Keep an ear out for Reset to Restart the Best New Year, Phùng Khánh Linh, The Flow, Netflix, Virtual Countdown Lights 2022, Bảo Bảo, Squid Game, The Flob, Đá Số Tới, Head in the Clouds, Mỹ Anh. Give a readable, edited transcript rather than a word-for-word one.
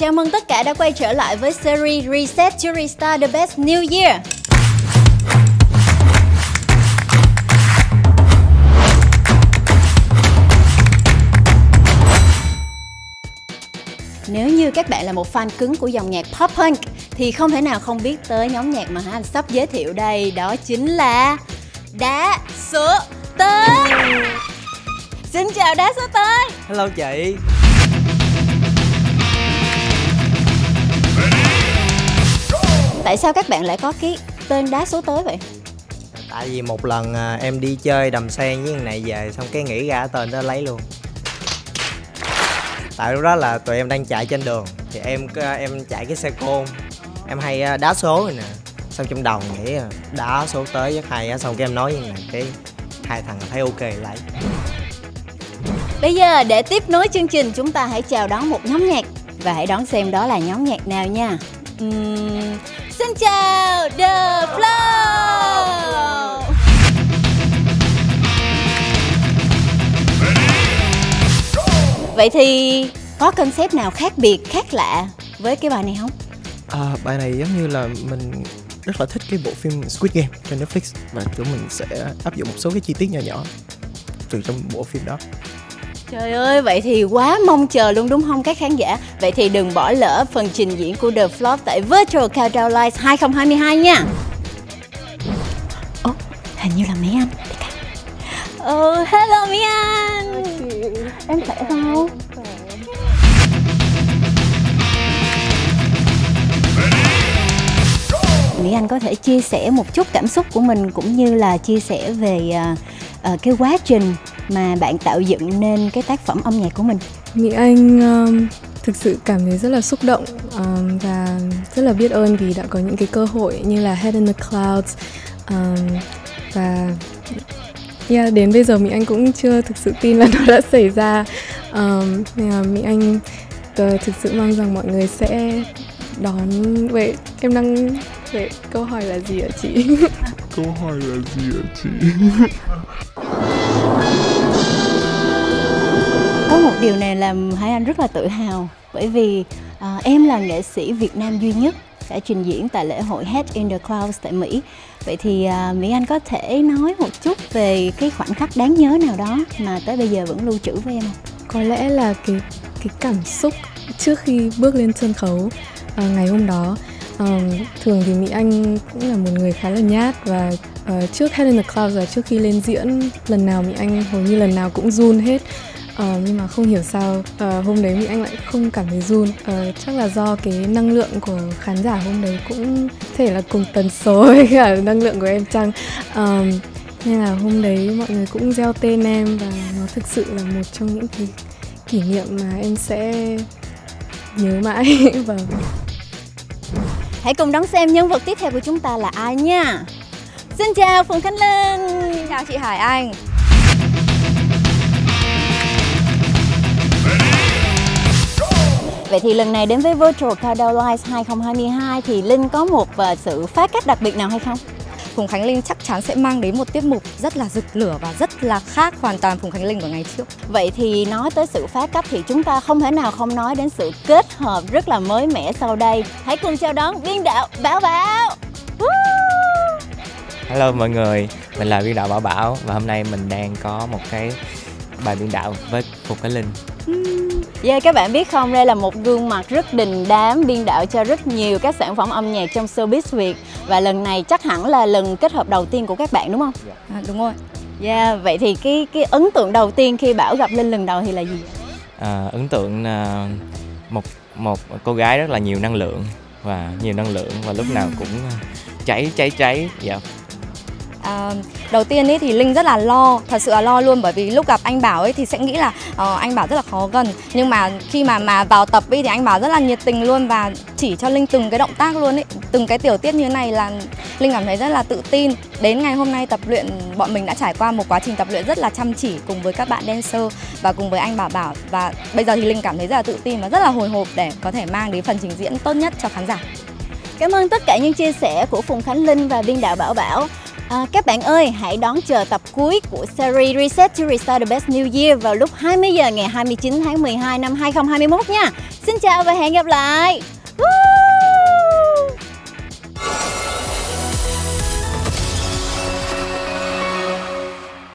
Chào mừng tất cả đã quay trở lại với series Reset to Restart the Best New Year. Nếu như các bạn là một fan cứng của dòng nhạc pop punk thì không thể nào không biết tới nhóm nhạc mà Anh sắp giới thiệu đây, đó chính là Đá Số Tới. Xin chào Đá Số Tới. Hello chị. Tại sao các bạn lại có cái tên Đá Số Tới vậy? Tại vì một lần em đi chơi đầm sen với người này về, xong cái nghĩ ra tên đó lấy luôn. Tại lúc đó là tụi em đang chạy trên đường thì em chạy cái xe côn, em hay đá số rồi nè, xong trong đầu nghĩ Đá Số Tới rất hay á, xong cái em nói như này cái hai thằng thấy ok lại. Bây giờ để tiếp nối chương trình, chúng ta hãy chào đón một nhóm nhạc và hãy đón xem đó là nhóm nhạc nào nha. Xin chào The Flow. Vậy thì có concept nào khác biệt, khác lạ với cái bài này không? Bài này giống như là mình rất là thích cái bộ phim Squid Game trên Netflix, và tụi mình sẽ áp dụng một số cái chi tiết nhỏ nhỏ từ trong bộ phim đó. Trời ơi, vậy thì quá mong chờ luôn đúng không các khán giả? Vậy thì đừng bỏ lỡ phần trình diễn của The Flob tại Virtual Countdown Lights 2022 nha. Ồ, hình như là Mỹ Anh. Ồ, hello Mỹ Anh. Em khỏe không? Mỹ Anh có thể chia sẻ một chút cảm xúc của mình, cũng như là chia sẻ về cái quá trình mà bạn tạo dựng nên cái tác phẩm âm nhạc của mình. Mỹ Anh thực sự cảm thấy rất là xúc động và rất là biết ơn vì đã có những cái cơ hội như là Head in the Clouds, và đến bây giờ Mỹ Anh cũng chưa thực sự tin là nó đã xảy ra. Mỹ Anh thực sự mong rằng mọi người sẽ đón... Vậy em đang... Vậy câu hỏi là gì hả chị? Câu hỏi là gì hả chị? Có một điều này làm Hải Anh rất là tự hào, bởi vì em là nghệ sĩ Việt Nam duy nhất đã trình diễn tại lễ hội Head in the Clouds tại Mỹ. Vậy thì Mỹ Anh có thể nói một chút về cái khoảnh khắc đáng nhớ nào đó mà tới bây giờ vẫn lưu trữ với em? Có lẽ là cái cảm xúc trước khi bước lên sân khấu ngày hôm đó. Thường thì Mỹ Anh cũng là một người khá là nhát, và trước Head in the Clouds là trước khi lên diễn, lần nào Mỹ Anh hầu như lần nào cũng run hết. Nhưng mà không hiểu sao hôm đấy Mỹ Anh lại không cảm thấy run. Chắc là do cái năng lượng của khán giả hôm đấy cũng thể là cùng tần số với cả năng lượng của em chăng. Nên là hôm đấy mọi người cũng gieo tên em, và nó thực sự là một trong những cái kỷ niệm mà em sẽ nhớ mãi. Và hãy cùng đón xem nhân vật tiếp theo của chúng ta là ai nha. Xin chào Phùng Khánh Linh. Xin chào chị Hải Anh. Vậy thì lần này đến với Virtual Countdown Lights 2022 thì Linh có một sự phá cách đặc biệt nào hay không? Phùng Khánh Linh chắc chắn sẽ mang đến một tiết mục rất là rực lửa và rất là khác hoàn toàn Phùng Khánh Linh của ngày trước. Vậy thì nói tới sự phá cách thì chúng ta không thể nào không nói đến sự kết hợp rất là mới mẻ sau đây. Hãy cùng chào đón biên đạo Bảo Bảo. Woo! Hello mọi người, mình là biên đạo Bảo Bảo và hôm nay mình đang có một cái bài biên đạo với Phùng Khánh Linh. Yeah, các bạn biết không, đây là một gương mặt rất đình đám, biên đạo cho rất nhiều các sản phẩm âm nhạc trong showbiz Việt. Và lần này chắc hẳn là lần kết hợp đầu tiên của các bạn đúng không? À, đúng rồi. Yeah, vậy thì cái ấn tượng đầu tiên khi Bảo gặp Linh lần đầu thì là gì? Ấn tượng một cô gái rất là nhiều năng lượng, và lúc nào cũng cháy. Yeah. Đầu tiên ấy thì Linh rất là lo, thật sự là lo luôn, bởi vì lúc gặp anh Bảo ấy thì sẽ nghĩ là anh Bảo rất là khó gần, nhưng mà khi mà vào tập ấy thì anh Bảo rất là nhiệt tình luôn, và chỉ cho Linh từng cái động tác luôn ấy, từng cái tiểu tiết như thế này là Linh cảm thấy rất là tự tin. Đến ngày hôm nay tập luyện, bọn mình đã trải qua một quá trình tập luyện rất là chăm chỉ cùng với các bạn dancer và cùng với anh Bảo Bảo, và bây giờ thì Linh cảm thấy rất là tự tin và rất là hồi hộp để có thể mang đến phần trình diễn tốt nhất cho khán giả. Cảm ơn tất cả những chia sẻ của Phùng Khánh Linh và biên đạo Bảo Bảo. Các bạn ơi, hãy đón chờ tập cuối của series Reset to Restart the Best New Year vào lúc 20 giờ ngày 29 tháng 12 năm 2021 nha. Xin chào và hẹn gặp lại.